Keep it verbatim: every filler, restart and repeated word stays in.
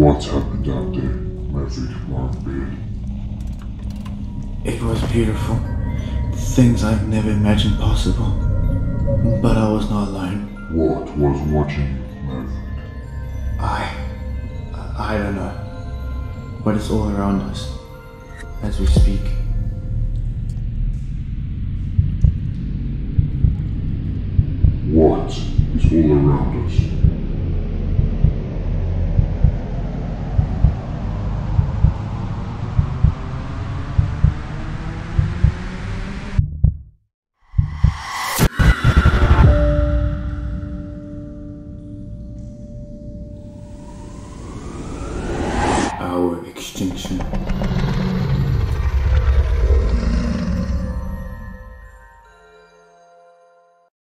What happened out there, my freaking mom? It was beautiful. Things I've never imagined possible. But I was not alone. What was watching you, my friend? I... I don't know. But it's all around us. As we speak. What is all around us?